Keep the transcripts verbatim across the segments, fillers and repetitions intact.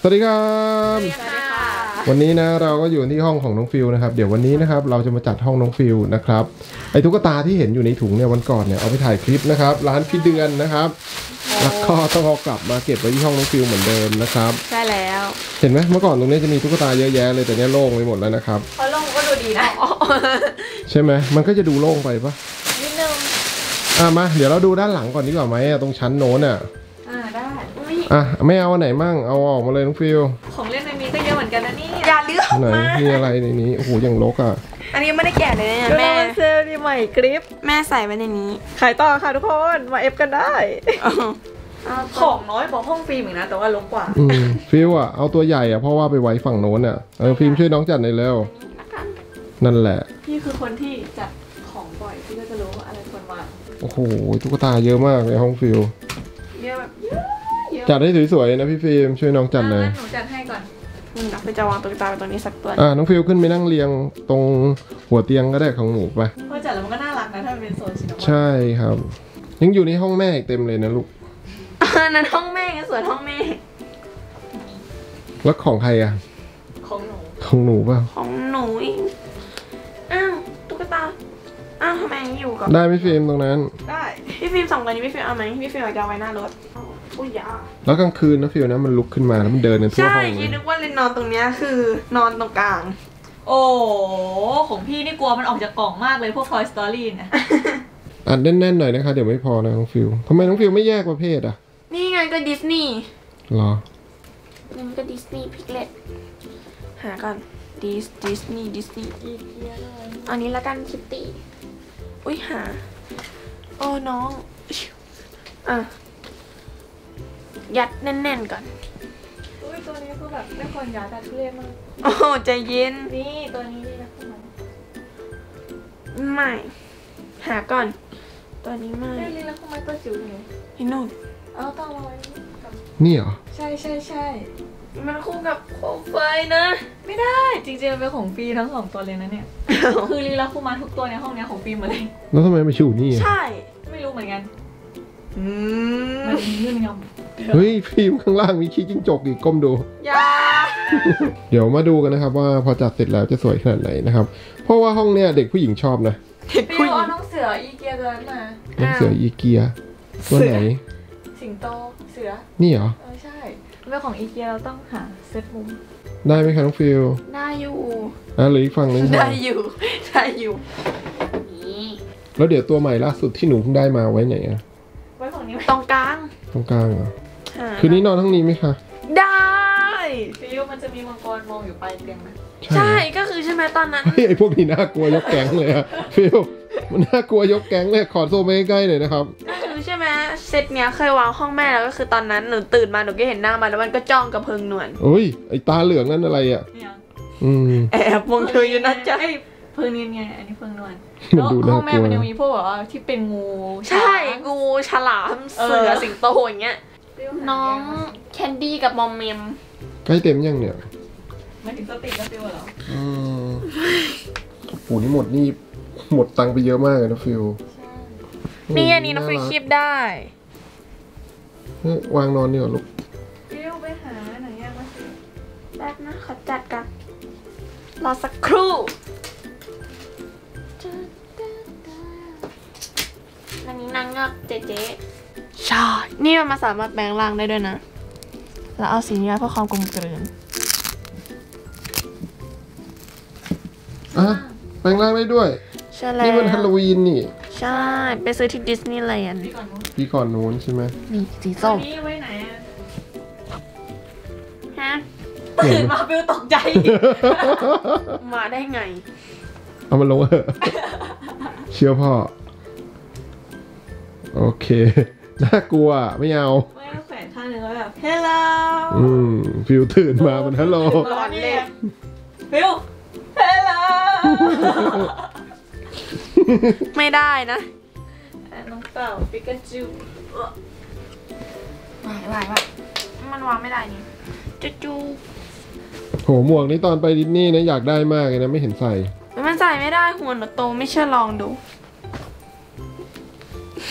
สวัสดีครับวันนี้นะเราก็อยู่ที่ห้องของน้องฟิวนะครับเดี๋ยววันนี้นะครับเราจะมาจัดห้องน้องฟิวนะครับไอ้ตุ๊กตาที่เห็นอยู่ในถุงเนี่ยวันก่อนเนี่ยเอาไปถ่ายคลิปนะครับร้านพี่เดือนนะครับแล้วก็ต้องเอากลับมาเก็บไว้ที่ห้องน้องฟิวเหมือนเดิมนะครับใช่แล้วเห็นไหมเมื่อก่อนตรงนี้จะมีตุ๊กตาเยอะแยะเลยแต่เนี้ยโล่งไปหมดแล้วนะครับพอโล่งก็ดูดีนะใช่ไหมมันก็จะดูโล่งไปปะนิดนึงอ่ะมาเดี๋ยวเราดูด้านหลังก่อนดีกว่าไหมตรงชั้นโน้นอ่ะอ่าได้อ่ะไม่เอาอันไหนมั่งเอาออกมาเลยน้องฟิวของเล่นในนี้ก็เยอะเหมือนกันนะนี่อย่าเลือกมามีอะไรในนี้โอ้โหยังรกอ่ะอันนี้ไม่ได้แกะเลยแม่เซลล์นี่ใหม่คลิปแม่ใส่ไว้ในนี้ขายต่อค่ะทุกคนมาเอฟกันได้ของน้อยบอกห้องฟิล์มอีกนะแต่ว่าลงกว่าฟิวอ่ะเอาตัวใหญ่อ่ะเพราะว่าไปไว้ฝั่งโน้นอ่ะเออฟิล์มช่วยน้องจัดหน่อยแล้วนั่นแหละพี่คือคนที่จัดของบ่อยพี่ก็จะรู้ว่าอะไรควรวางโอ้โหตุ๊กตาเยอะมากในห้องฟิวเยอะแบบจัดให้สวยๆนะพี่ฟิล์มช่วยน้องจัดหน่อยหนูจัดให้ก่อนเราไปจะวางตุ๊กตาไปตรงนี้สักตัวอ่าน้องฟิวขึ้นไปนั่งเรียงตรงหัวเตียงก็ได้ของหนูไปพอจัดแล้วมันก็น่ารักนะถ้าเป็นโซนชินใช่ครับยังอยู่ในห้องแม่อีกเต็มเลยนะลูกนั่นห้องแม่ไงส่วนห้องแม่แล้วของใครอ่ะของหนูของหนูป่ะของหนูอีกอ้าวตุ๊กตาอ้าวทำไมอยู่กับได้พี่ฟิล์มตรงนั้นได้พี่ฟิล์มสองตัวนี้พี่ฟิล์มเอาไหมพี่ฟิล์มจะไว้หน้ารถแล้วกลางคืนนะฟิวนะมันลุกขึ้นมาแล้วมันเดินในทั่วห้องใช่คิดนึกว่าเรนนอนตรงนี้คือนอนตรงกลางโอ้ของพี่นี่กลัวมันออกจากกล่องมากเลยพวก Toy Story นะอัดแน่นๆหน่อยนะคะเดี๋ยวไม่พอนะน้องฟิวทำไมน้องฟิวไม่แยกประเภทอ่ะนี่ไงก็ดิสนีย์หรอนี่มันก็ดิสนีย์พิกเลตหาก่อนดิสดิสนีย์ดิสนีย์อันนี้ละกันคิตตี้อุ้ยหาโอ้น้องอ่ะยัดแน่นๆก่อนอุ้ยตัวนี้คือแบบไม่ควรยัดแต่ทุเรศมากโอ้ใจเย็นนี่ตัวนี้ดีนะคุณมันไม่หาก่อนตัวนี้ไม่ได้เลยแล้วคุณมันตัวจิ๋วอยู่ไหนที่นู่นเอาต้องเอาไว้นี่เหรอใช่ใช่ใช่มันคู่กับโคมไฟนะไม่ได้จริงๆเป็นของฟีทั้งสองตัวเลยนะเนี่ยคือลีลาคุมาทุกตัวในห้องนี้ของฟีหมดเลยแล้วทำไมไม่ชิวนี่ใช่ไม่รู้เหมือนกันอืมมันยื่นเงาเฮ้ยฟิล์มข้างล่างมีขี้จิ้งจกอีกก้มดูเดี๋ยวมาดูกันนะครับว่าพอจัดเสร็จแล้วจะสวยขนาดไหนนะครับเพราะว่าห้องเนี้ยเด็กผู้หญิงชอบนะฟิล์มเอาน้องเสืออีเกียเดินมาน้องเสืออีเกียตัวไหนสิงโตเสือนี่เหรอเออใช่เรื่องของอีเกียเราต้องหาเซตมุมได้ไหมคะน้องฟิล์มได้อยู่อ่ะหรืออีกฝั่งนึงได้อยู่ได้อยู่แล้วเดี๋ยวตัวใหม่ล่าสุดที่หนูเพิ่งได้มาไว้ไหนอะไว้ฝั่งนี้ตรงกลางตรงกลางเหรอคืนนี้นอนห้องนี้ไหมคะได้ฟิวมันจะมีมังกรมองอยู่ปลายเตียงนะใช่ก็คือใช่ไหมตอนนั้นไอพวกนี้น่ากลัวยกแก๊งเลยอะฟิวมันน่ากลัวยกแก๊งเลยขอโซเมใกล้หน่อยนะครับก็คือใช่ไหมเซตเนี้ยเคยวางห้องแม่แล้วก็คือตอนนั้นหนูตื่นมาหนูก็เห็นหน้ามันแล้วมันก็จ้องกระเพิงหนวดโอ้ยไอตาเหลืองนั่นอะไรอะอืมแอบมองเธออยู่นะจ๊ะเพิ่งนี่ไงอันนี้เพิ่งนวลแล้วห้องแม่มันยังมีพวกแบบว่าที่เป็นงูใช่งูฉลามเสือสิงโตอย่างเงี้ยน้องแคนดี้กับมอมเมมใกล้เต็มยังเนี่ยไม่ถึงสติก็ฟิวเหรออือโหนี่หมดนี่หมดตังไปเยอะมากเลยนะฟิวนี่อันนี้น้องฟิวคีบได้วางนอนนี่เหรอลูกฟิวไปหาไหนยังมาสิแป๊บนะขอจัดกันรอสักครู่อันนี้นางเงือกเจ๊เจ๊ใช่นี่มันมาสามารถแปลงร่างได้ด้วยนะแล้วเอาสีนี้เพื่อความกลมกลืนอ่ะแปลงร่างได้ด้วยใช่แล้วนี่มันฮาโลวีนนี่ใช่ไปซื้อที่ดิสนีย์แลนด์ปีก่อนนู้นใช่ไหมนี่สีส้มนี่ไว้ไหนฮะตื่นมาฟิวตกใจมาได้ไงเอามันลงเถอะเชื่อพ่อโอเคน่ากลัวไม่เอาไม่ต้องแขวนข้างนึงแล้วแบบฮัลโหลอืมฟิวตื่นมามันฮัลโหลร้อนเลยฟิวฮัลโหลไม่ได้นะน้องเต่าปิกาจูวายวายวายมันวางไม่ได้นี่จูจูโหหมวกนี้ตอนไปดิสนีย์นะอยากได้มากเลยนะไม่เห็นใส่มันใส่ไม่ได้หัวหนูโตไม่เชื่อลองดู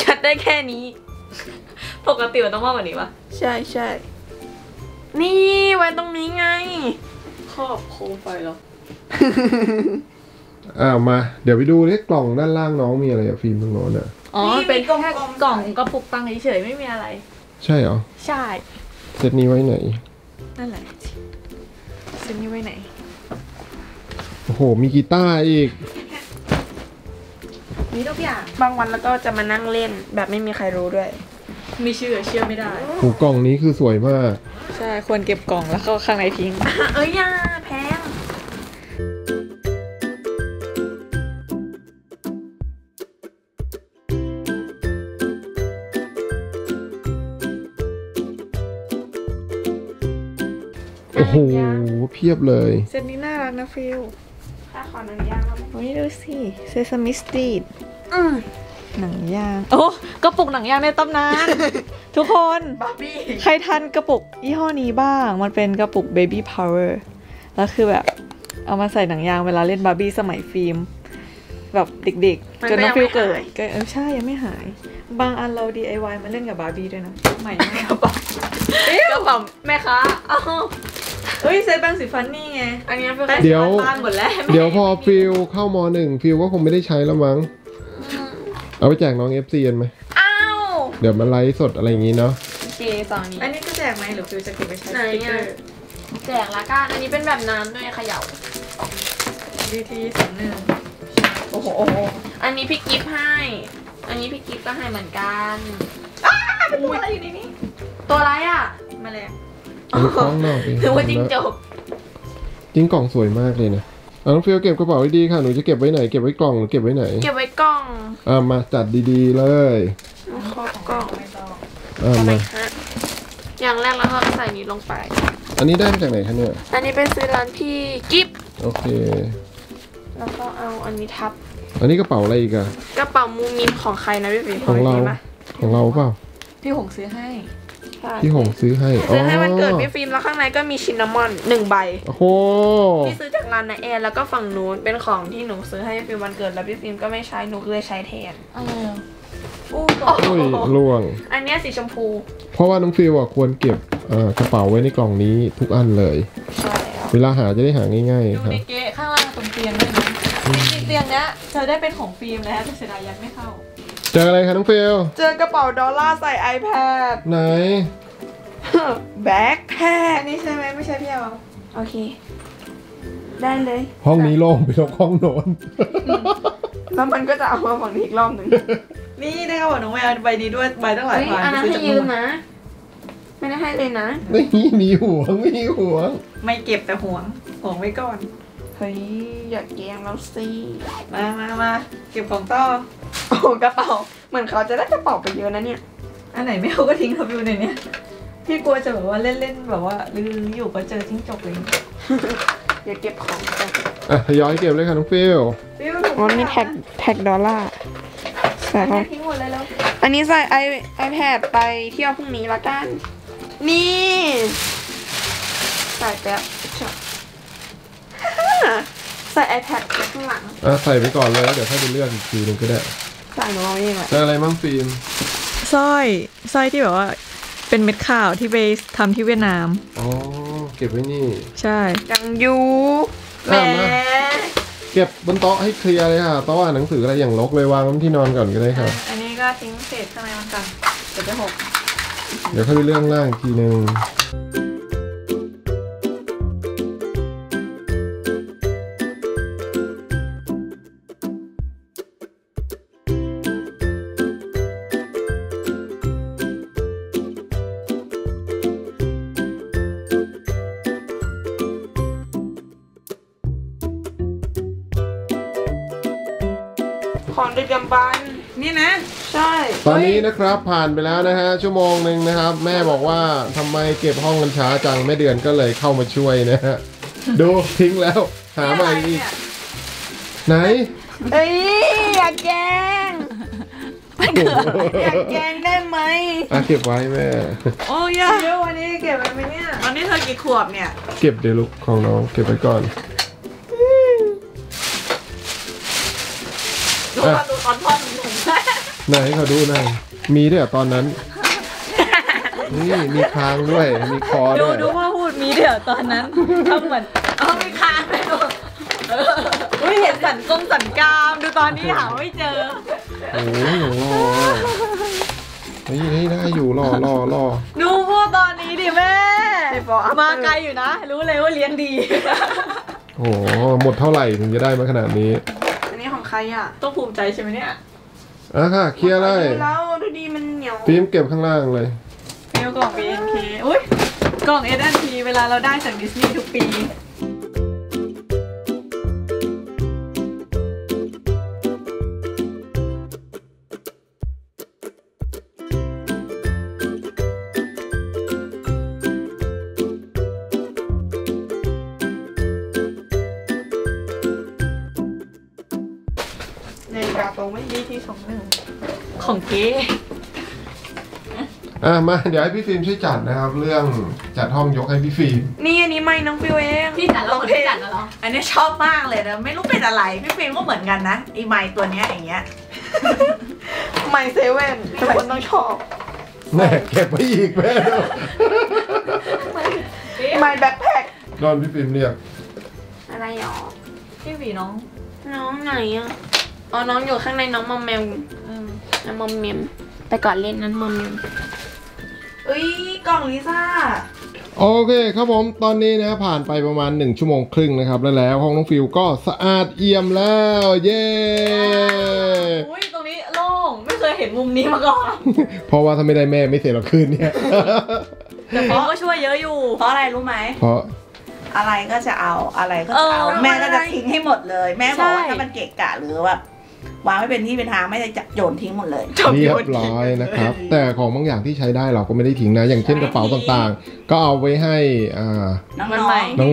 จัดได้แค่นี้ปกติมันต้องมากกว่านี้ปะใช่ใช่ นี่ไว้ตรงนี้ไงครอบโคมไฟแล้วอ่ามาเดี๋ยวไปดูนี่กล่องด้านล่างน้องมีอะไรอะฟิล์มตรงโน้นอะอ๋อเป็นแค่กล่องกระปุกตังค์เฉยๆไม่มีอะไรใช่เหรอใช่เซตนี้ไว้ไหนนั่นแหละเซตนี้ไว้ไหนโอ้โหมีกีตาร์อีกมีทุกอย่างบางวันแล้วก็จะมานั่งเล่นแบบไม่มีใครรู้ด้วยมีชื่อเชื่อไม่ได้โอ้กล่องนี้คือสวยมากใช่ควรเก็บกล่องแล้วก็ข้างในทิ้งเอ้ยยาแพงโอ้โหเพียบเลยเซตนี้น่ารักนะฟิลค่าขอหนังยางโอ้ยดูสิเซซามิสตรีทหนังยางโอ้กระปุกหนังยางในตำนานทุกคนใครทันกระปุกยี่ห้อนี้บ้างมันเป็นกระปุก Baby Power แล้วคือแบบเอามาใส่หนังยางเวลาเล่นบาร์บี้สมัยฟิล์มแบบเด็กๆจนน้องฟิลเกิดเออใช่ยังไม่หายบางอันเรา ดี ไอ วาย มาเล่นกับบาร์บี้ด้วยนะใหม่มากกระป๋องกระป๋องแม่ค้าเฮ้ยเซตแบงค์สีฟันนี่ไงอันนี้เป็นเดี๋ยวเดี๋ยวพอฟิลเข้าม.หนึ่งฟิลก็คงไม่ได้ใช้แล้วมั้งเอาไปแจกน้อง เอฟ ซี กันไหมอ้าวเดี๋ยวมาไลฟ์สดอะไรอย่างงี้เนาะโอเคตอนนี้อันนี้ก็แจกไหมหรือฟิลจะเก็บไปใช้ไหนไงแจกละกันอันนี้เป็นแบบน้ำด้วยเขย่าดีทีสองหนึ่งโอ้โหอันนี้พี่กิฟต์ให้อันนี้พี่กิฟต์ก็ให้เหมือนกันอ้าวเป็นตัวอะไรอยู่ในนี้ตัวอะไรอ่ะมาเลยกล่องนอกเองถือว่าจริงจบจริงกล่องสวยมากเลยนะเอาน้องฟิลเก็บกระเป๋าไว้ดีค่ะหนูจะเก็บไว้ไหนเก็บไว้กล่องหรือเก็บไว้ไหนเก็บไว้กล่องอ่ามาจัดดีๆเลยครอบกล่องอ่ามาอย่างแรกแล้วก็ใส่นี้ลงไปอันนี้ได้มาจากไหนคะเนี่ยอันนี้ไปซื้อร้านพี่กิฟต์โอเคแล้วก็เอาอันนี้ทับอันนี้กระเป๋าอะไรอีกอะกระเป๋ามูมินของใครนะพี่ฟิลของเราของเราเปล่าพี่หงซื้อให้พี่หงซื้อให้ซื้อให้วันเกิดพี่ฟิล์มแล้วข้างในก็มีชินนามอนหนึ่งใบโอ้โหพี่ซื้อจากร้านนาแอนแล้วก็ฝั่งนู้นเป็นของที่หนูซื้อให้พี่ฟิล์มวันเกิดแล้วพี่ฟิล์มก็ไม่ใช้หนูเลยใช้แทนอ้าวอู้ล่วงอันนี้สีชมพูเพราะว่าน้องฟิล์มควรเก็บกระเป๋าไว้ในกล่องนี้ทุกอันเลยใช่เวลาหาจะได้หาง่ายๆครับเก๊ข้างล่างตรงเตียงด้วยนะเตียงนี้เธอได้เป็นของฟิล์มแล้วแต่เสียดายยังไม่เข้าเจออะไรคะน้องฟิลเจอกระเป๋าดอลลาร์ใส่ ไอแพด ไหน แบ็คแพ็คนี่ใช่ไหมไม่ใช่พี่เอาโอเคได้เลยห้องนี้โล่งไปลบห้องโน้นแล้วมันก็จะเอามาฝั่งนี้อีกรอบหนึ่งนี่ได้กระเป๋าน้องแมวใบนี้ด้วยใบตั้งหลายใบอันนั้นให้ยืมนะไม่ได้ให้เลยนะไม่มีห่วงไม่มีห่วงไม่เก็บแต่ห่วงห่วงไว้ก่อนเฮ้ยหยอดแกงแล้วสิมามามาเก็บของต่อโอ้กระเป๋าเหมือนเขาจะได้กระเป๋าไปเยอะนะเนี่ยอันไหนไม่เอาก็ทิ้งเขาอยู่ในนี้พี่กลัวจะแบบว่าเล่นๆแบบว่าลืมอยู่ก็เจอทิ้งจบเลยอย่าเก็บของอ่ะย้อยเก็บเลยค่ะน้องฟิลมันมีแท็กแท็กดอลลาร์ใส่เขาทิ้งหมดเลยแล้วอันนี้ใส่ไอไอแพดไปเที่ยวพรุ่งนี้ละกันนี่ใส่แป๊บใส่ ไอแพด ข้างหลังอ่ะใส่ไปก่อนเลยเดี๋ยวถ้าเป็นเรื่องอีกทีนึงก็ได้ใส่หนูเอานี่แหละใส่อะไรบ้างฟิล์มสร้อยสร้อยที่แบบว่าเป็นเม็ดข่าวที่ไปทำที่เวียดนามอ๋อเก็บไว้นี่ใช่ยังอยู่แหมเก็บบนโต๊ะให้เคลียร์เลยค่ะโต๊ะอ่านหนังสืออะไรอย่างรกเลยวางที่นอนก่อนก็ได้ค่ะอันนี้ก็ทิ้งเศษข้างในมันก่อนเดี๋ยวจะหกเดี๋ยวถ้าเป็นเรื่องล่างอีกทีนึงของดึกดำบรรพ์นี่นะใช่ตอนนี้นะครับผ่านไปแล้วนะฮะชั่วโมงหนึ่งนะครับแม่บอกว่าทำไมเก็บห้องกันช้าจังแม่เดือนก็เลยเข้ามาช่วยนะฮะดูทิ้งแล้วหาใหม่อีกไหนเอ้ยอยากแกงอยากแกงได้ไหมอ่ะเก็บไว้แม่โอ้ยเดี๋ยววันนี้เก็บไว้ไหมเนี่ยวันนี้เธอกี่ขวบเนี่ยเก็บเดี๋ยวลูกของน้องเก็บไว้ก่อนดูตอนพ่อหนุ่มไหนเขาดูหน่อยมีด้วยตอนนั้น นี่มีคางด้วยมีคอด้วยดูดูพ่อพูดมีเดี๋ยวตอนนั้นทำเหมือนเอามีคางเลยอุ้ยเห็นสันกงสันกามดูตอนนี้หาไม่เจอโอ้โหนี่นี่ได้อยู่รอรอรอดูพ่อตอนนี้ดิแม่มาไกลอยู่นะรู้เลยว่าเลี้ยงดีโอ้โหหมดเท่าไหร่ถึงจะได้มาขนาดนี้อันนี้ของใครอ่ะต้องภูมิใจใช่ไหมเนี่ยอ่ะค่ะเคลียร์เลยแล้วดูดีมันเหนียวฟิล์มเก็บข้างล่างเลยฟิล์มกล่อง บี เอ็น เค อุ้ยกล่อง เอส แอนด์ พี เวลาเราได้จากดิสนีย์ทุกปีของเก๋อ่ะมาเดี๋ยวให้พี่ฟิล์มช่วยจัดนะครับเรื่องจัดห้องยกให้พี่ฟิล์มนี่อันนี้ไม่น้องฟิวเองพี่จัดลองพี่จัดแล้วเหรออันนี้ชอบมากเลยนะไม่รู้เป็นอะไรพี่ฟิล์มก็เหมือนกันนะอีไมค์ตัวเนี้ยอย่างเงี้ยไมค์เซเว่นทุกคนต้องชอบแม่เก็บไปอีกแม่ไมค์แบ็คแพ็คโดนพี่ฟิล์มเรียกอะไรหรอพี่ฟิล์มน้องน้องไหนอะอ๋อน้องอยู่ข้างในน้องมอมแมมน้องมอมแมมไปก่อนเล่นนั้นมอมแมมเอ้ยกล่องลิซ่าโอเคครับผมตอนนี้นะผ่านไปประมาณหนึ่งชั่วโมงครึ่งนะครับแล้วแล้วห้องน้องฟิวก็สะอาดเอี่ยมแล้วเย้อุ้ยตรงนี้โล่งไม่เคยเห็นมุมนี้มาก่อนเพราะว่าถ้าไม่ได้แม่ไม่เสร็จหรอกคืนเนี่ยแต่พ่อก็ช่วยเยอะอยู่เพราะอะไรรู้ไหมเพราะอะไรก็จะเอาอะไรก็จะเอาแม่ก็จะทิ้งให้หมดเลยแม่บอกว่าถ้ามันเกะกะหรือว่าวางไม่เป็นที่เป็นทางไม่ได้จับโยนทิ้งหมดเลยเรียบร้อยนะครับแต่ของบางอย่างที่ใช้ได้เราก็ไม่ได้ทิ้งนะอย่างเช่นกระเป๋าต่างๆก็เอาไว้ให้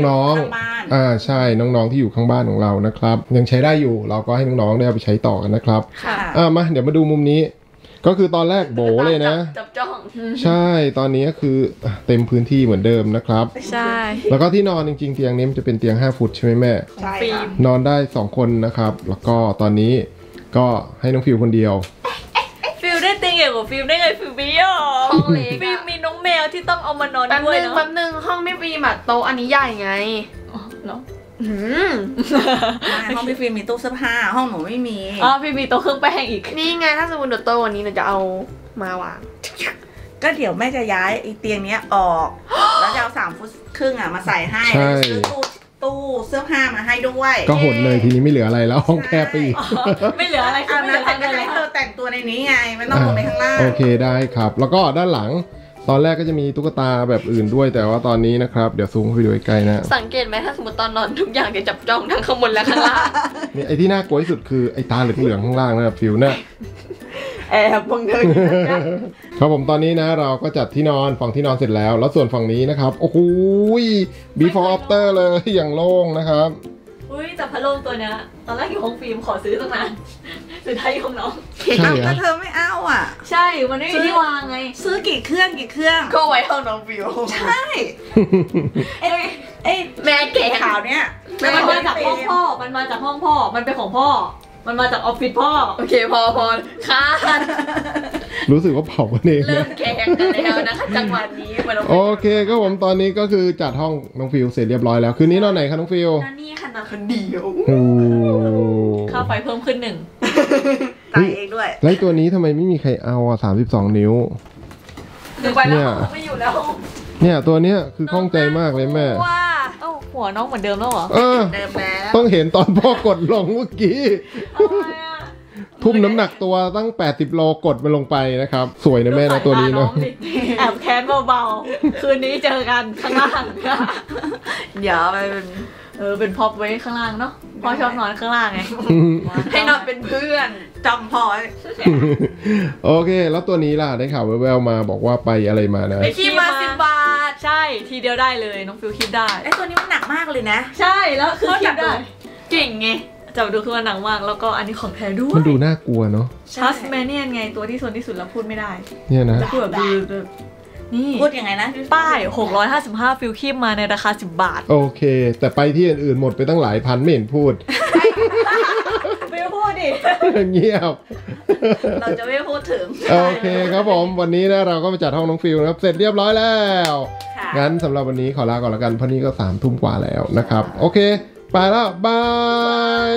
น้องๆอ่าใช่น้องๆที่อยู่ข้างบ้านของเรานะครับยังใช้ได้อยู่เราก็ให้น้องๆได้เอาไปใช้ต่อกันนะครับอ่ามาเดี๋ยวมาดูมุมนี้ก็คือตอนแรกโบเลยนะจับจ้องใช่ตอนนี้คือเต็มพื้นที่เหมือนเดิมนะครับใช่แล้วก็ที่นอนจริงๆเตียงนี้มันจะเป็นเตียงห้าฟุตใช่ไหมแม่ใช่นอนได้สองคนนะครับแล้วก็ตอนนี้ก็ให้น้องฟิวคนเดียวฟิวได้เตียงใหญ่กว่าฟิวได้ไงฟิวเบี้ยห้องเล็กฟิวมีน้องแมวที่ต้องเอามานอนด้วยเนาะแป๊บนึงห้องไม่ฟิวแบบโต๊ะอันนี้ใหญ่ไงเนาะห้องพี่ฟิล์มมีตู้เสื้อผ้าห้องหนูไม่มีอ๋อพี่มีโต๊ะเครื่องแป้งอีกนี่ไงถ้าสมมติโต๊ะวันนี้เราจะเอามาวางก็เดี๋ยวแม่จะย้ายไอ้เตียงเนี้ยออกแล้วจะเอาสามฟุตครึ่งอ่ะมาใส่ให้ซื้อตู้ตู้เสื้อผ้ามาให้ด้วยก็หดเลยทีนี้ไม่เหลืออะไรแล้วห้องแคบไปอีกไม่เหลืออะไรเอามาแต่งให้เธอแต่งตัวในนี้ไงไม่ต้องลงไปข้างล่างโอเคได้ครับแล้วก็ด้านหลังตอนแรกก็จะมีตุ๊กตาแบบอื่นด้วยแต่ว่าตอนนี้นะครับเดี๋ยวซูมไปดูใกล้ๆนะสังเกตไหมถ้าสมมติตอนนอนทุกอย่างจะจับจ้องทั้งข้างบนและข้างล่างนี่ไอ้ที่น่ากลัวที่สุดคือไอ้ตาเหลืองๆข้างล่างนะฟิวนะแอบบังเอิญครับผมตอนนี้นะเราก็จัดที่นอนฝั่งที่นอนเสร็จแล้วแล้วส่วนฝั่งนี้นะครับโอ้โห before after เลยอย่างโล่งนะครับอุ้ยแต่พัดลมตัวเนี้ยตอนแรกอยู่ห้องฟิล์มขอซื้อตั้งนานสุดท้ายอยู่ห้องน้องเอาแต่เธอไม่เอาอ่ะใช่มันไม่มีที่วางไงซื้อกี่เครื่องกี่เครื่องก็ไว้ห้องน้องฟิวใช่เอ้ยเอ้ยแม่เก๋ขาวเนี้ยมันมาจากห้องพ่อมันมาจากห้องพ่อมันเป็นของพ่อมันมาจากออฟฟิศพ่อโอเคพอพอค่ะรู้สึกว่าเผากันเองเริ่มแข่งกันแล้วนะคะจังหวะนี้โอเคก็ผมตอนนี้ก็คือจัดห้องน้องฟิวเสร็จเรียบร้อยแล้วคืนนี้นอนไหนคะน้องฟิวนี่ค่ะนอนคนเดียวค่าไฟเพิ่มขึ้นหนึ่งจ่ายเองด้วยแล้วตัวนี้ทำไมไม่มีใครเอาอ่ะสามสิบสองนิ้วดึงไปแล้วไม่อยู่แล้วเนี่ยตัวเนี้ยคือข้องใจมากเลยแม่หัวน้องเหมือนเดิมแล้วเหรอเดิมแล้วต้องเห็นตอนพ่อกดลงเมื่อกี้ทุ่มน้ำหนักตัวตั้งแปดสิบโลกดมันลงไปนะครับสวยนะแม่นะตัวนี้เนาะแอบแค้นเบาๆคืนนี้เจอกันข้างล่างเดี๋ยวไปเป็นเออเป็นพอปไว้ข้างล่างเนาะพ่อชอบนอนข้างล่างไงให้นอนเป็นเพื่อนจำพอโอเคแล้วตัวนี้ล่ะได้ข่าวแววๆมาบอกว่าไปอะไรมานะไปขี่มาสิบบาทใช่ทีเดียวได้เลยน้องฟิวคิดได้ไอ้ตัวนี้มันหนักมากเลยนะใช่แล้วคือจับได้เก่งไงจับดูคือมันหนักมากแล้วก็อันนี้ของแท้ด้วยมันดูน่ากลัวเนาะทัสแมเนียนไงตัวที่โซนที่สุดแล้วพูดไม่ได้เนี่ยนะพูดแบบนี่พูดยังไงนะป้ายหกร้อยห้าสิบห้าฟิวคีบมาในราคาสิบบาทโอเคแต่ไปที่อื่นๆหมดไปตั้งหลายพันไม่เห็นพูดไม่พูดดิ เงียบเราจะไม่พูดถึงโอเคครับผมวันนี้นะเราก็มาจัดห้องน้องฟิวนะครับเสร็จเรียบร้อยแล้วงั้นสำหรับวันนี้ขอลาก่อนแล้วกันเพราะนี่ก็สามทุ่มกว่าแล้วนะครับโอเคไปแล้วบาย